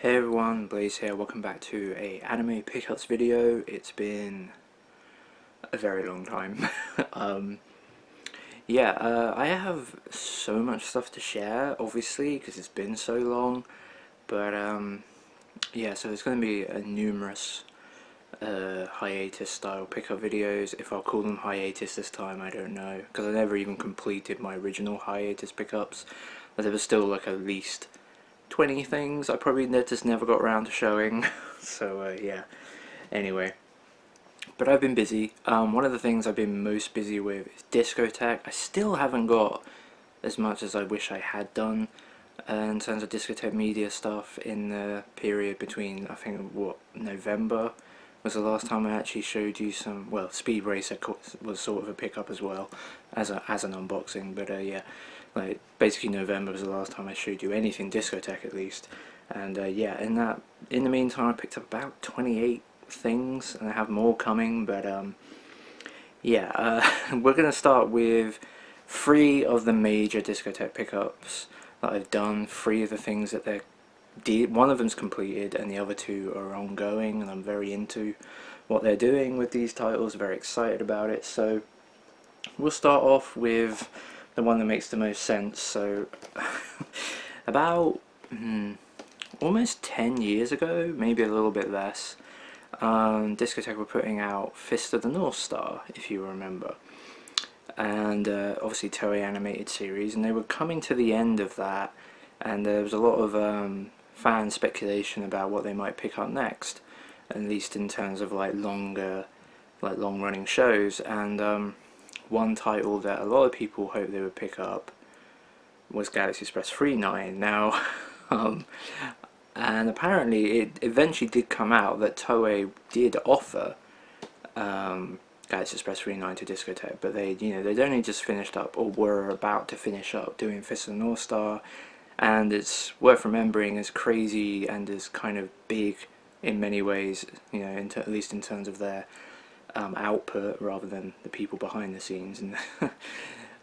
Hey everyone, Blaze here, welcome back to an anime pickups video. It's been a very long time. I have so much stuff to share, obviously, because it's been so long, but yeah, so there's going to be a numerous hiatus style pickup videos. If I'll call them hiatus this time, I don't know, because I never even completed my original hiatus pickups. There was still like at least 20 things I probably just never got around to showing. So yeah, anyway, but I've been busy. One of the things I've been most busy with is Discotek. I still haven't got as much as I wish I had done in terms of Discotek Media stuff in the period between, I think, what, November was the last time I actually showed you some, well, Speed Racer was sort of a pickup as well as an unboxing, but yeah, like basically November was the last time I showed you anything Discotek, at least. And yeah, in the meantime I picked up about 28 things, and I have more coming, but yeah, we're gonna start with 3 of the major Discotek pickups that I've done, 3 of the things that they're one of them's completed and the other 2 are ongoing, and I'm very into what they're doing with these titles, very excited about it. So we'll start off with the one that makes the most sense. So about almost 10 years ago, maybe a little bit less, Discotek were putting out Fist of the North Star, if you remember, and obviously Toei animated series, and they were coming to the end of that, and there was a lot of fan speculation about what they might pick up next, at least in terms of like longer, like long-running shows. And one title that a lot of people hoped they would pick up was Galaxy Express 999. Now, and apparently it eventually did come out that Toei did offer Galaxy Express 999 to Discotek, but they, you know, they'd only just finished up, or were about to finish up, doing Fist of the North Star. And it's worth remembering, as crazy and as kind of big in many ways, you know, at least in terms of their output rather than the people behind the scenes. And you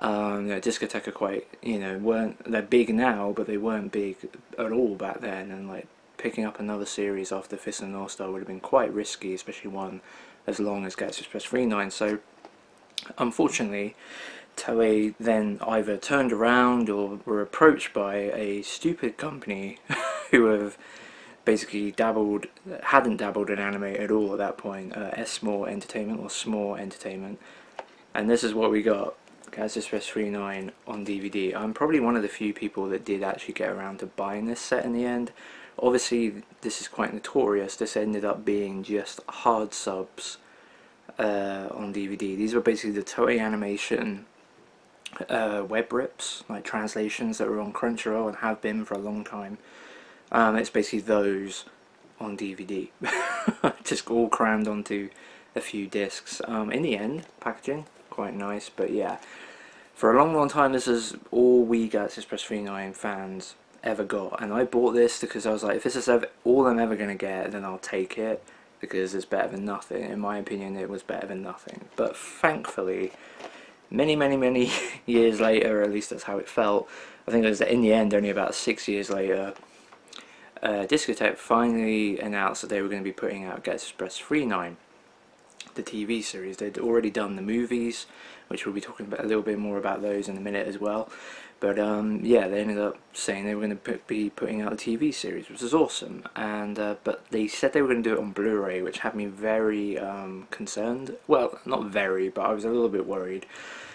know, Discotek are quite, you know, they're big now, but they weren't big at all back then. And like picking up another series after Fist of the North Star would have been quite risky, especially one as long as Galaxy Express 999. So unfortunately, Toei then either turned around or were approached by a stupid company who have basically hadn't dabbled in anime at all at that point, S-More Entertainment, or S-More Entertainment, and this is what we got, Galaxy Express 999 on DVD. I'm probably one of the few people that did actually get around to buying this set in the end. Obviously this is quite notorious, this ended up being just hard subs on DVD. These were basically the Toei animation web rips, like translations that were on Crunchyroll and have been for a long time. It's basically those on DVD, just all crammed onto a few discs. In the end, packaging quite nice, but yeah, for a long, long time this is all we Galaxy Express 999 fans ever got, and I bought this because I was like, if this is all I'm ever gonna get, then I'll take it, because it's better than nothing. In my opinion, it was better than nothing, but thankfully, many years later, at least that's how it felt, I think it was in the end only about 6 years later, Discotek finally announced that they were going to be putting out Galaxy Express 999, the TV series. They'd already done the movies, which we'll be talking about a little bit more about those in a minute as well, but yeah, they ended up saying they were going to be putting out the TV series, which is awesome. And but they said they were going to do it on Blu-ray, which had me very concerned. Well, not very, but I was a little bit worried,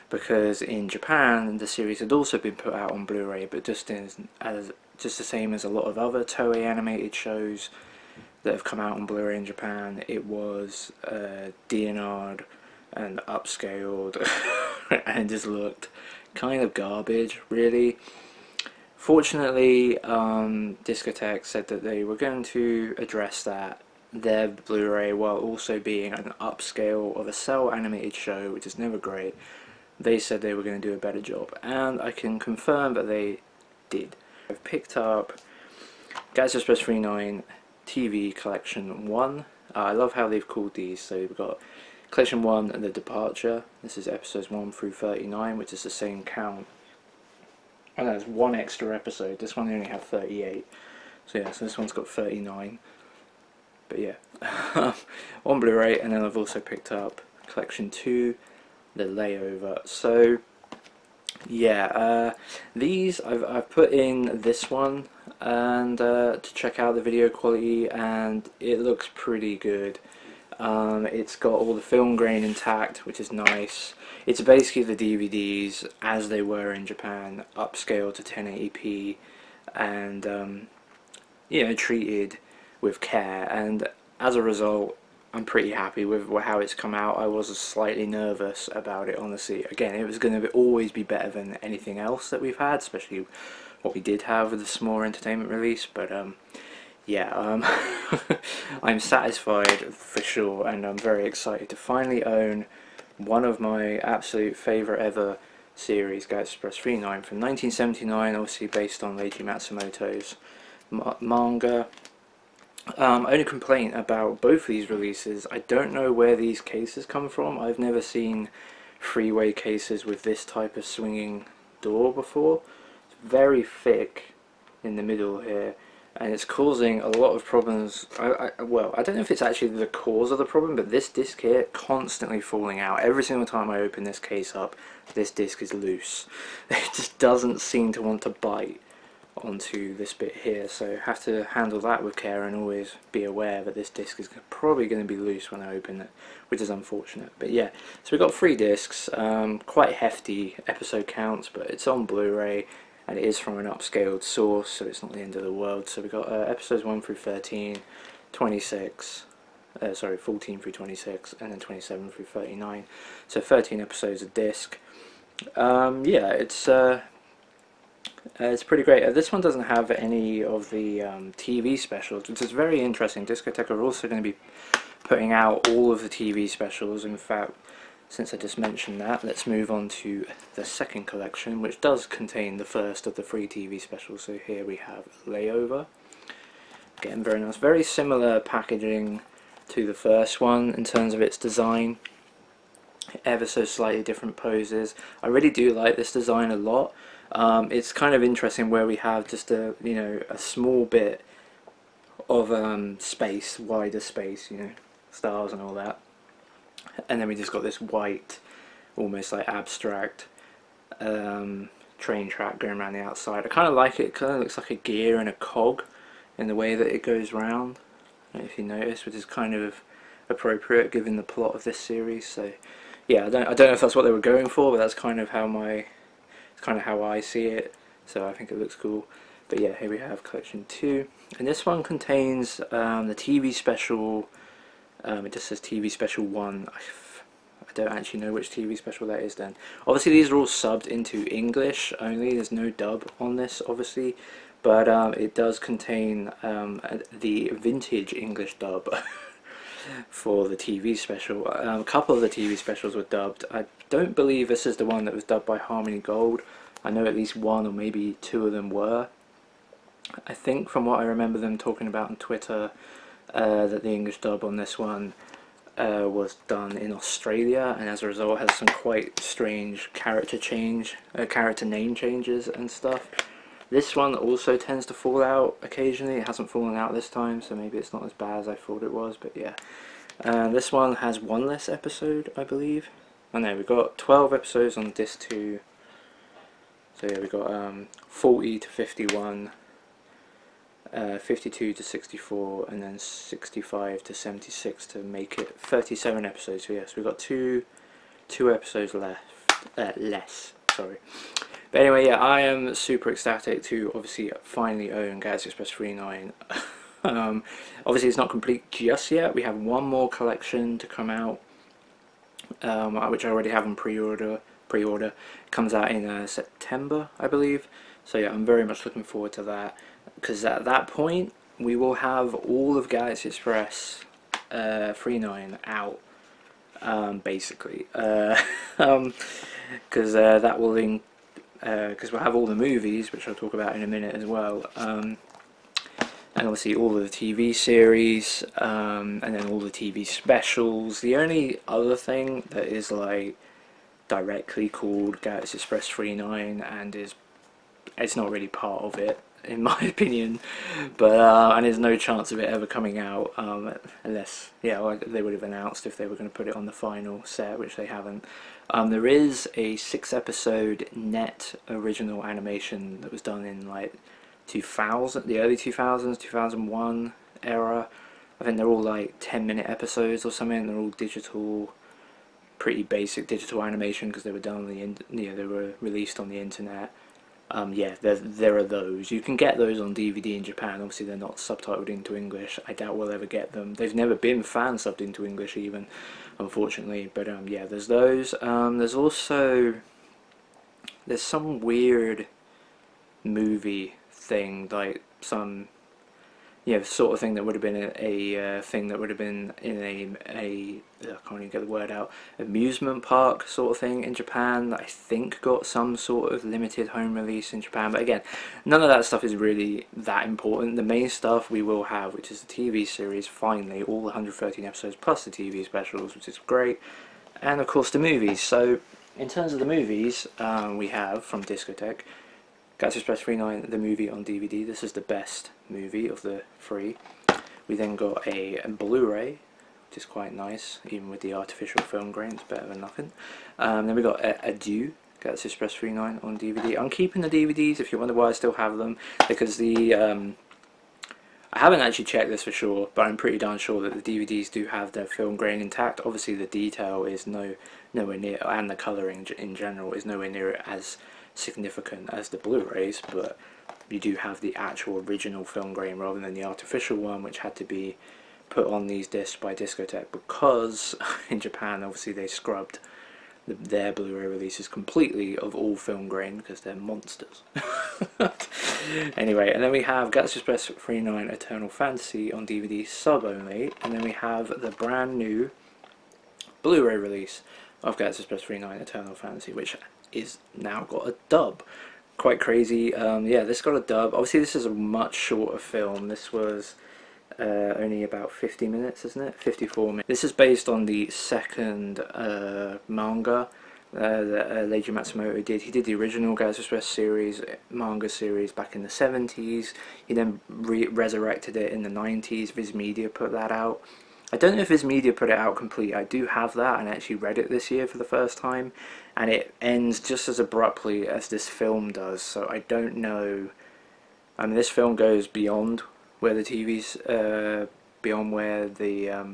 because in Japan the series had also been put out on Blu-ray, but just the same as a lot of other Toei animated shows that have come out on Blu-ray in Japan, it was DNR'd and upscaled and just looked kind of garbage, really. Fortunately, Discotek said that they were going to address that, their Blu-ray, while also being an upscale of a cell animated show, which is never great. They said they were going to do a better job, and I can confirm that they did. I've picked up Galaxy Express 999 TV Collection 1. I love how they've called these, so we've got Collection 1 and The Departure. This is episodes 1 through 39, which is the same count. I know, there's one extra episode, this one they only have 38. So yeah, so this one's got 39. But yeah, on Blu-ray, and then I've also picked up Collection 2, The Layover. So yeah, these I've put in this one and to check out the video quality, and it looks pretty good. It's got all the film grain intact, which is nice. It's basically the DVDs as they were in Japan, upscaled to 1080p and you know, treated with care, and as a result I'm pretty happy with how it's come out. I was slightly nervous about it, honestly. Again, it was going to always be better than anything else that we've had, especially what we did have with the S-More Entertainment release, but yeah, I'm satisfied for sure, and I'm very excited to finally own one of my absolute favourite ever series, Galaxy Express 999 from 1979, obviously based on Leiji Matsumoto's manga. Only complaint about both of these releases, I don't know where these cases come from. I've never seen freeway cases with this type of swinging door before. It's very thick in the middle here, and it's causing a lot of problems. Well, I don't know if it's actually the cause of the problem, but this disc here constantly falling out. Every single time I open this case up, this disc is loose. It just doesn't seem to want to bite onto this bit here, so have to handle that with care and always be aware that this disc is probably going to be loose when I open it, which is unfortunate. But yeah, so we've got 3 discs, quite hefty episode counts, but it's on Blu-ray. And it is from an upscaled source, so it's not the end of the world. So we've got episodes 1 through 13, 26, sorry, 14 through 26, and then 27 through 39. So 13 episodes a disc. Yeah, it's pretty great. This one doesn't have any of the TV specials, which is very interesting. Discotek are also going to be putting out all of the TV specials. In fact, since I just mentioned that, let's move on to the second collection, which does contain the first of the 3 TV specials. So here we have Layover. Again, very nice. Very similar packaging to the first one in terms of its design. Ever so slightly different poses. I really do like this design a lot. It's kind of interesting where we have just a, you know, a small bit of space, wider space, you know, stars and all that. And then we just got this white, almost like abstract train track going around the outside. I kind of like it. It kind of looks like a gear and a cog in the way that it goes round, if you notice, which is kind of appropriate given the plot of this series. So yeah, I don't know if that's what they were going for, but that's kind of how I see it. So I think it looks cool. But yeah, here we have Collection 2, and this one contains the TV special. It just says TV Special 1. I don't actually know which TV special that is then. Obviously these are all subbed into English only, there's no dub on this obviously, but it does contain the vintage English dub for the TV special. A couple of the TV specials were dubbed. I don't believe this is the one that was dubbed by Harmony Gold. I know at least one or maybe 2 of them were. I think from what I remember them talking about on Twitter, that the English dub on this one was done in Australia, and as a result has some quite strange character name changes and stuff. This one also tends to fall out occasionally. It hasn't fallen out this time, so maybe it's not as bad as I thought it was, but yeah. This one has 1 less episode, I believe. Oh no, we've got 12 episodes on disc 2. So yeah, we've got 40 to 51. 52 to 64, and then 65 to 76 to make it 37 episodes. So yes, yeah, so we've got two episodes left. Less, sorry. But anyway, yeah, I am super ecstatic to obviously finally own Galaxy Express 999. Obviously, it's not complete just yet. We have 1 more collection to come out, which I already have in pre-order. It comes out in September, I believe. So yeah, I'm very much looking forward to that, because at that point we will have all of Galaxy Express 999 out, basically, because that will link, because we'll have all the movies, which I'll talk about in a minute as well, and obviously all of the TV series, and then all the TV specials. The only other thing that is like directly called Galaxy Express 999 and is, it's not really part of it, in my opinion, but and there's no chance of it ever coming out unless, yeah, well, they would have announced if they were going to put it on the final set, which they haven't. There is a 6-episode net original animation that was done in like 2000, the early 2000s, 2001 era. I think they're all like 10-minute episodes or something. They're all digital, pretty basic digital animation because they were done on the they were released on the internet. Yeah, there are those. You can get those on DVD in Japan. Obviously, they're not subtitled into English. I doubt we'll ever get them. They've never been fan-subbed into English even, unfortunately. But yeah, there's those. There's also some weird movie thing, like some sort of thing that would have been a thing that would have been in a I can't even get the word out, amusement park sort of thing in Japan that I think got some sort of limited home release in Japan. But again, none of that stuff is really that important. The main stuff we will have, which is the TV series, finally, all 113 episodes plus the TV specials, which is great, and of course the movies. So in terms of the movies, we have from Discotek, Galaxy Express 999, the movie on DVD. This is the best movie of the three. We then got a Blu-ray, which is quite nice, even with the artificial film grain, it's better than nothing. Then we got Adieu, Galaxy Express 999 on DVD. I'm keeping the DVDs, if you wonder why I still have them, because the I haven't actually checked this for sure, but I'm pretty darn sure that the DVDs do have their film grain intact. Obviously the detail is nowhere near, and the colouring in general is nowhere near as significant as the Blu-rays, but you do have the actual original film grain rather than the artificial one, which had to be put on these discs by Discotek because in Japan obviously they scrubbed their Blu-ray releases completely of all film grain because they're monsters. Anyway, and then we have Galaxy Express 999 Eternal Fantasy on DVD sub only, and then we have the brand new Blu-ray release of Galaxy Express 999 Eternal Fantasy, which is now got a dub. Quite crazy. Yeah, this got a dub. Obviously this is a much shorter film. This was only about 50 minutes, isn't it? 54 minutes. This is based on the second manga that Leiji Matsumoto did. He did the original Galaxy Express series, manga series, back in the 70s. He then resurrected it in the 90s. Viz Media put that out. I don't know if Viz Media put it out complete. I do have that and actually read it this year for the first time, and it ends just as abruptly as this film does, so I don't know. I mean, this film goes beyond where the TV's, beyond where the,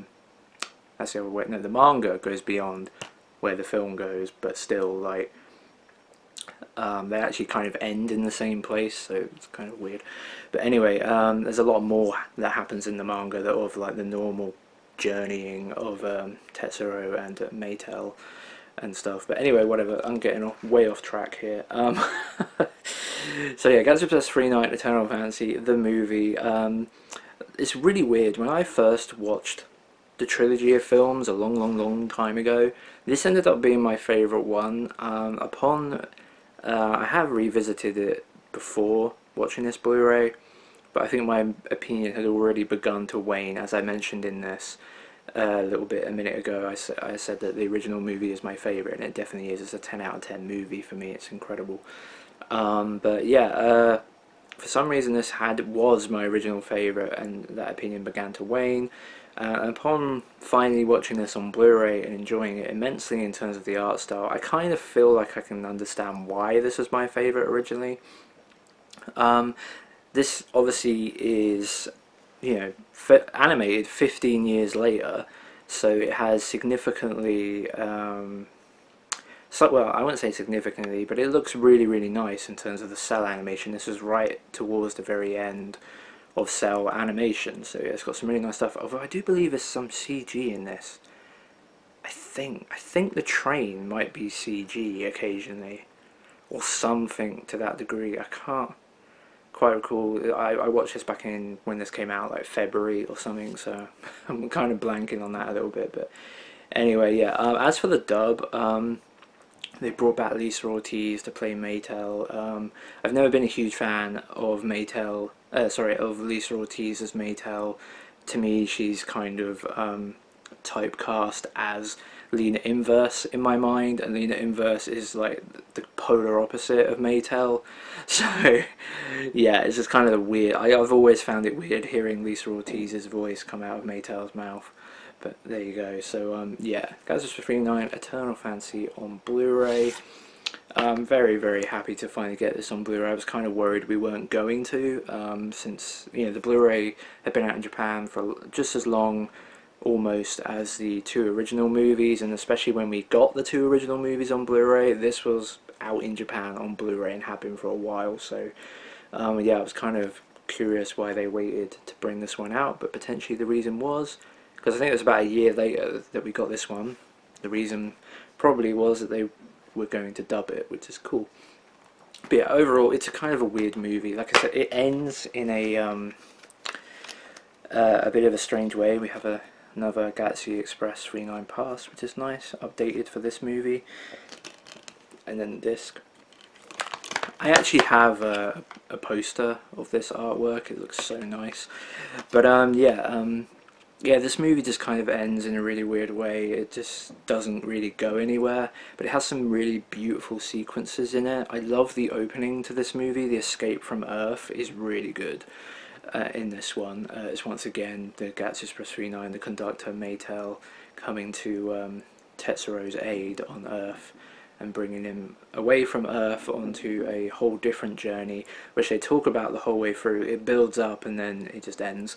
that's the other way, no, the manga goes beyond where the film goes, but still, like, they actually kind of end in the same place, so it's kind of weird. But anyway, there's a lot more that happens in the manga that of, like, the normal journeying of Tetsuro and Maetel and stuff. But anyway, whatever, I'm getting way off track here. So yeah, Galaxy Express 999 Eternal Fantasy, the movie. It's really weird. When I first watched the trilogy of films a long time ago, this ended up being my favourite one. I have revisited it before watching this Blu-ray, but I think my opinion had already begun to wane, as I mentioned in this a little bit a minute ago. I said that the original movie is my favourite, and it definitely is. It's a 10 out of 10 movie for me. It's incredible. But yeah, for some reason this was my original favourite, and that opinion began to wane. And upon finally watching this on Blu-ray and enjoying it immensely in terms of the art style, I kind of feel like I can understand why this was my favourite originally. This obviously is, you know, animated 15 years later, so it has significantly, well, I wouldn't say significantly, but it looks really nice in terms of the cell animation. This is right towards the very end of cell animation, so yeah, it's got some really nice stuff. Although I do believe there's some CG in this. I think the train might be CG occasionally, or something to that degree. I can't quite recall. I watched this back in when this came out, like February or something, so I'm kind of blanking on that a little bit. But anyway, yeah, as for the dub, they brought back Lisa Ortiz to play Maetel. I've never been a huge fan of Maetel, sorry, of Lisa Ortiz as Maetel. To me, she's kind of typecast as Lena Inverse in my mind, and Lena Inverse is like the polar opposite of Maetel. So yeah, it's just kind of weird. I've always found it weird hearing Lisa Ortiz's voice come out of Maetel's mouth. But there you go. So yeah, Galaxy Express 999 Eternal Fantasy on Blu-ray. I'm very, very happy to finally get this on Blu-ray. I was kind of worried we weren't going to, since, you know, the Blu-ray had been out in Japan for just as long almost as the two original movies, and especially when we got the two original movies on Blu-ray, this was out in Japan on Blu-ray and had been for a while. So yeah, I was kind of curious why they waited to bring this one out, but potentially the reason was, because I think it was about a year later that we got this one, the reason probably was that they we're going to dub it, which is cool. But yeah, overall it's a kind of a weird movie. Like I said, it ends in a bit of a strange way. We have another Galaxy Express 999 pass, which is nice, updated for this movie. And then the disc. I actually have a poster of this artwork. It looks so nice. But yeah, this movie just kind of ends in a really weird way. It just doesn't really go anywhere, but it has some really beautiful sequences in it. I love the opening to this movie. The escape from Earth is really good in this one. It's once again the Galaxy Express 999, the conductor Maetel, coming to Tetsuro's aid on Earth and bringing him away from Earth onto a whole different journey, which they talk about the whole way through. It builds up and then it just ends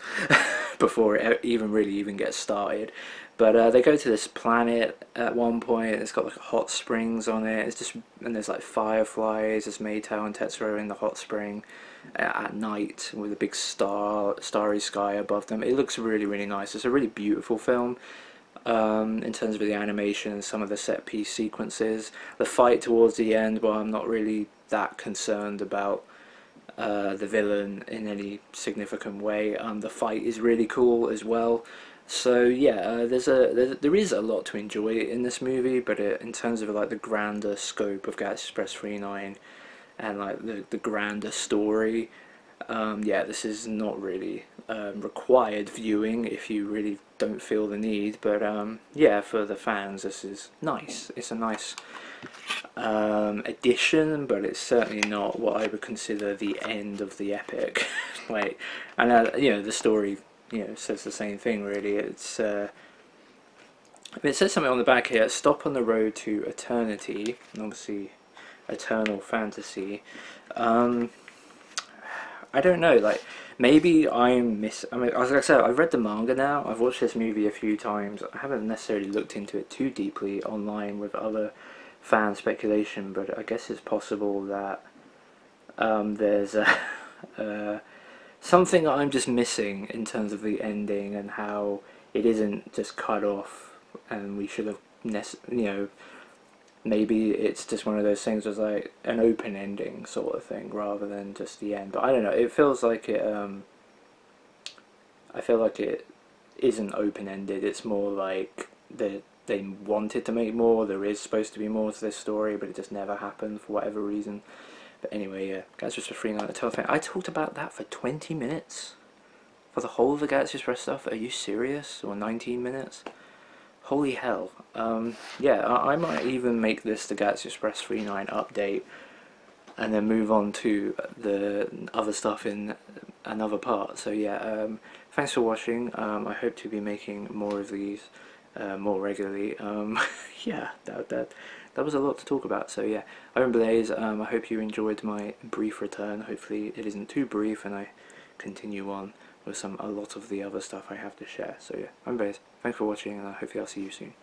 before it even gets started. But they go to this planet at one point. It's got like hot springs on it. It's just, and there's like fireflies. There's Maetel and Tetsuro in the hot spring at night with a big starry sky above them. It looks really, really nice. It's a really beautiful film. In terms of the animation and some of the set piece sequences, the fight towards the end, while I'm not really that concerned about the villain in any significant way, the fight is really cool as well. So yeah, there is a lot to enjoy in this movie, but in terms of like the grander scope of Galaxy Express 999 and like the grander story, yeah, this is not really required viewing if you really don't feel the need. But yeah, for the fans this is nice. It's a nice addition, but it's certainly not what I would consider the end of the epic. Like, and you know, the story, you know, says the same thing really. It's it says something on the back here, stop on the road to eternity, and obviously eternal fantasy. I don't know, like, maybe I mean, as I said, I've read the manga now, I've watched this movie a few times, I haven't necessarily looked into it too deeply online with other fan speculation, but I guess it's possible that there's something that I'm just missing in terms of the ending and how it isn't just cut off, and we should have, you know, maybe it's just one of those things that's like an open ending sort of thing rather than just the end. But I don't know, it feels like it, I feel like it isn't open-ended. It's more like they wanted to make more, there is supposed to be more to this story, but it just never happened for whatever reason. But anyway, yeah, Galaxy Express 999. I talked about that for 20 minutes for the whole of the Galaxy Express stuff. Are you serious? Or 19 minutes? Holy hell. Yeah, I might even make this the Galaxy Express 999 update and then move on to the other stuff in another part. So yeah, thanks for watching. I hope to be making more of these more regularly. Yeah, that was a lot to talk about. So yeah, I'm Blaze. I hope you enjoyed my brief return. Hopefully it isn't too brief and I continue on with a lot of the other stuff I have to share. So yeah, I'm Blaze, thanks for watching, and hopefully I'll see you soon.